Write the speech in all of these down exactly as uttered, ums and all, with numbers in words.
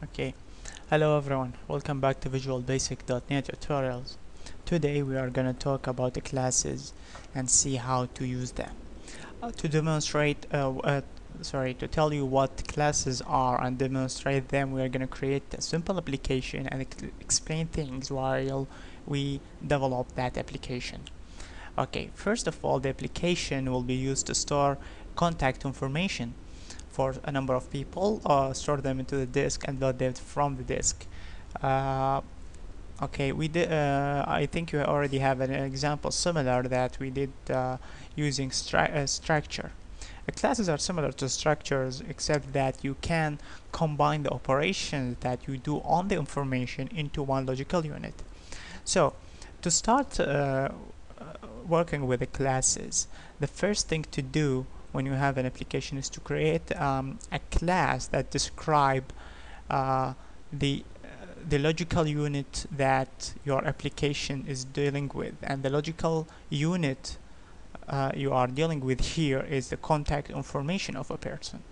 Okay, hello everyone, welcome back to Visual Basic .dot net tutorials. Today we are going to talk about the classes and see how to use them. Uh, to demonstrate, uh, uh, sorry, to tell you what classes are and demonstrate them, we are going to create a simple application and ex explain things while we develop that application. Okay, first of all, the application will be used to store contact information for a number of people, uh, store them into the disk and load them from the disk. Uh, okay, we did. Uh, I think you already have an example similar that we did uh, using stru uh, structure. Uh, classes are similar to structures, except that you can combine the operations that you do on the information into one logical unit. So, to start uh, working with the classes, the first thing to do when you have an application is to create um, a class that describe uh, the uh, the logical unit that your application is dealing with, and the logical unit uh, you are dealing with here is the contact information of a person.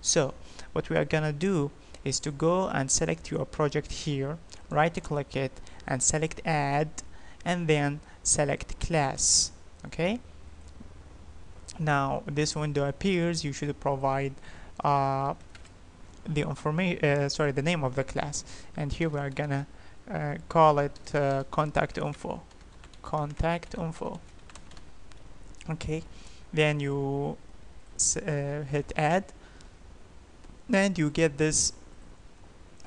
So what we are gonna do is to go and select your project here, right click it and select add, and then select class. Okay, now this window appears. You should provide uh, the information uh, sorry the name of the class, and here we are gonna uh, call it uh, contact info contact info okay, then you s uh, hit add and you get this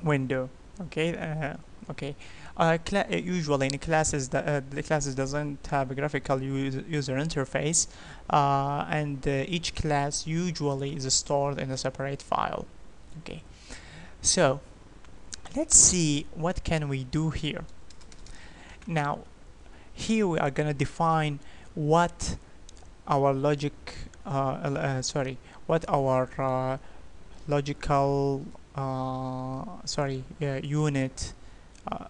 window. Okay, uh, okay Uh, usually in classes the, uh, the classes doesn't have a graphical user, user interface, uh, and uh, each class usually is stored in a separate file. Okay, so let's see what can we do here. Now here we are gonna define what our logic uh, uh, sorry what our uh, logical uh, sorry uh, unit uh,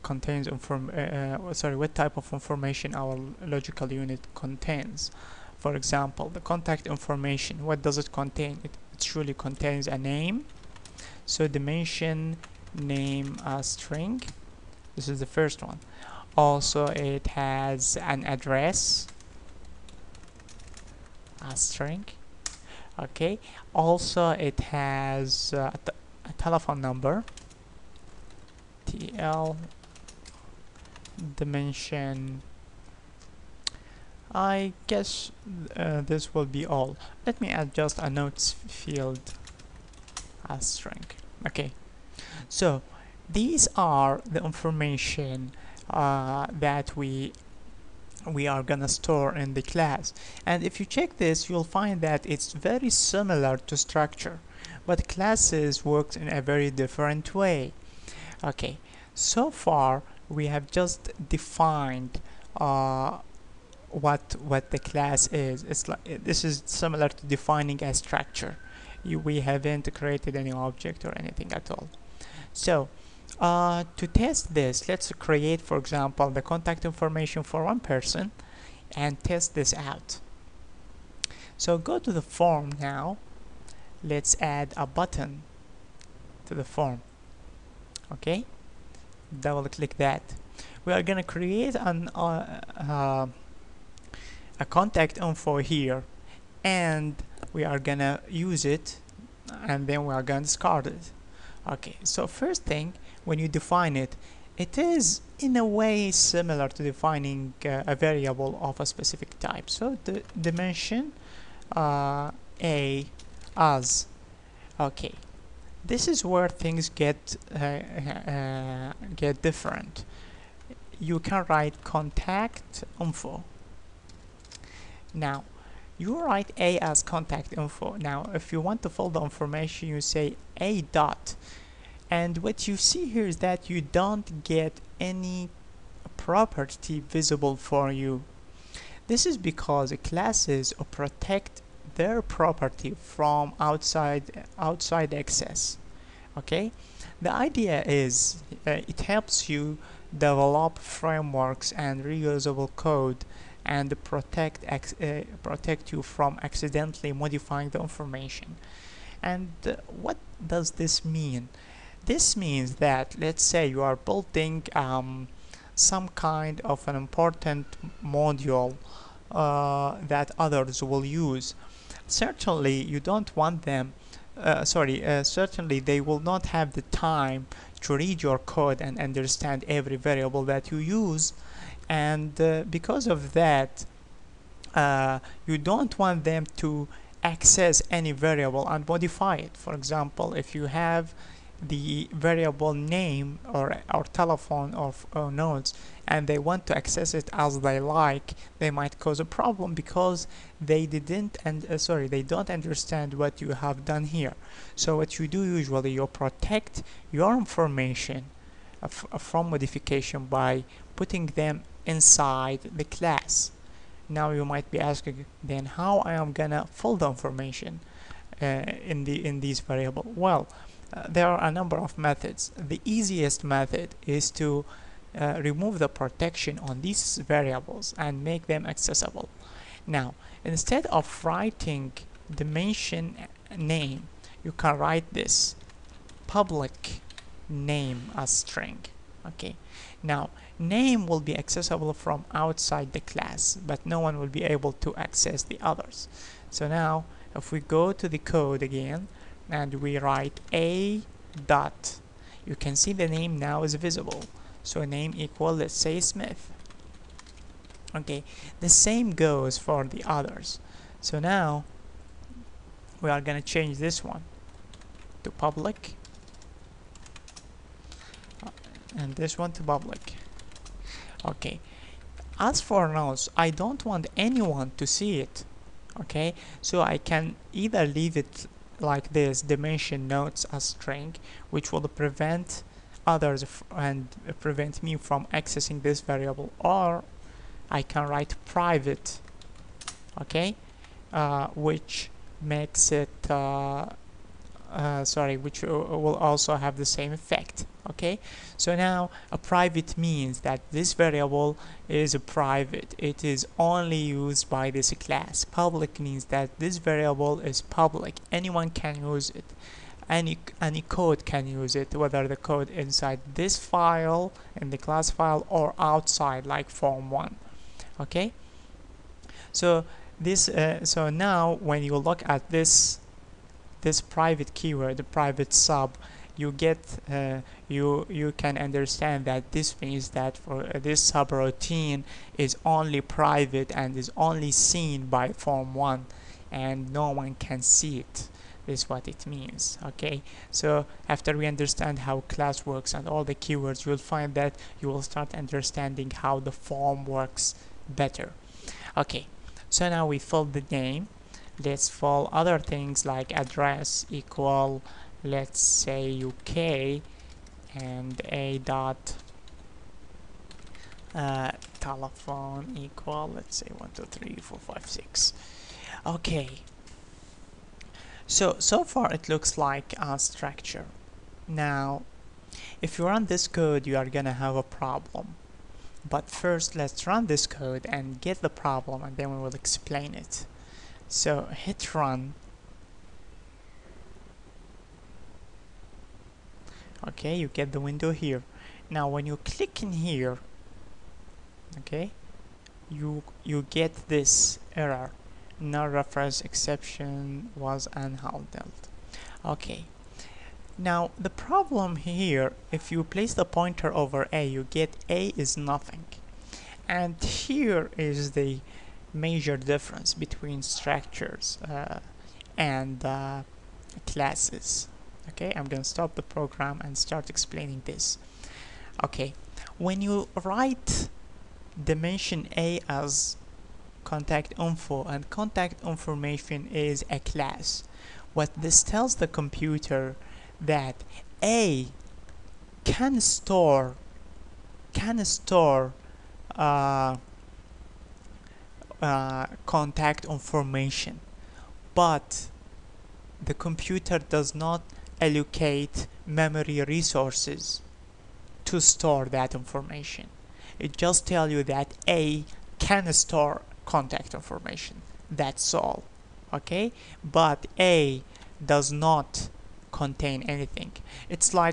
contains inform uh, sorry what type of information our logical unit contains. For example, the contact information, what does it contain? It, it surely contains a name, so dimension name as string, this is the first one. Also it has an address as string. Okay, also it has uh, a, t a telephone number, T L dimension. I guess uh, this will be all. Let me add just a notes field as string. Okay, so these are the information uh, that we we are gonna store in the class, and if you check this you'll find that it's very similar to structure, but classes works in a very different way. Okay, so far we have just defined uh, what what the class is. It's like, this is similar to defining a structure. You, we haven't created any object or anything at all. So uh, to test this, let's create, for example, the contact information for one person and test this out. So go to the form now. Let's add a button to the form. Okay, double click that. We are gonna create an uh, uh, a contact info here, and we are gonna use it, and then we are gonna discard it. Okay, so first thing, when you define it, it is in a way similar to defining uh, a variable of a specific type. So the dimension uh, a as. Okay, this is where things get uh, uh, get different. You can write contact info. Now you write a as contact info. Now if you want to fill the information, you say a dot, and what you see here is that you don't get any property visible for you. This is because classes protect their property from outside outside access. Okay, the idea is uh, it helps you develop frameworks and reusable code and protect uh, protect you from accidentally modifying the information. And uh, what does this mean? This means that, let's say you are building um, some kind of an important module uh, that others will use. Certainly you don't want them, uh, sorry, uh, certainly they will not have the time to read your code and understand every variable that you use, and uh, because of that uh, you don't want them to access any variable and modify it. For example, if you have the variable name or, or telephone or, or nodes, and they want to access it as they like, they might cause a problem because they didn't and uh, sorry they don't understand what you have done here. So what you do usually, you protect your information uh, f from modification by putting them inside the class. Now you might be asking, then how I am gonna fill the information uh, in the in these variable? Well, Uh, there are a number of methods. The easiest method is to uh, remove the protection on these variables and make them accessible. Now, instead of writing dimension name, you can write this public name as string. Okay. Now, name will be accessible from outside the class, but no one will be able to access the others. So now, if we go to the code again, and we write a dot, you can see the name now is visible. So name equal, let's say, Smith. Okay, the same goes for the others. So now we are going to change this one to public and this one to public. Okay, as for nodes, I don't want anyone to see it. Okay, so I can either leave it like this, dimension nodes as string, which will prevent others f and prevent me from accessing this variable, or I can write private, okay, uh, which makes it uh, uh, sorry which will also have the same effect. Okay, so now a private means that this variable is a private, it is only used by this class. Public means that this variable is public, anyone can use it, any any code can use it, whether the code inside this file in the class file or outside, like form one. Okay, so this uh, so now when you look at this this private keyword, the private sub, you get uh, you you can understand that this means that for uh, this subroutine is only private and is only seen by form one and no one can see it. This is what it means. Okay, so after we understand how class works and all the keywords, you'll find that you will start understanding how the form works better. Okay, so now we fill the name. Let's fill other things like address equal, let's say, U K, and a dot uh, telephone equal, let's say, one two three four five six. Okay, so so far it looks like a structure. Now if you run this code, you are gonna have a problem, but first let's run this code and get the problem, and then we will explain it. So hit run. Okay, you get the window here. Now when you click in here, okay, you you get this error, null reference exception was unhandled. Okay, now the problem here, if you place the pointer over a, you get a is nothing, and here is the major difference between structures uh, and uh, classes. Okay, I'm gonna stop the program and start explaining this. Okay, when you write dimension A as contact info, and contact information is a class, what this tells the computer that A can store can store uh, uh, contact information, but the computer does not allocate memory resources to store that information. It just tells you that A can store contact information, that's all. Okay, but A does not contain anything. It's like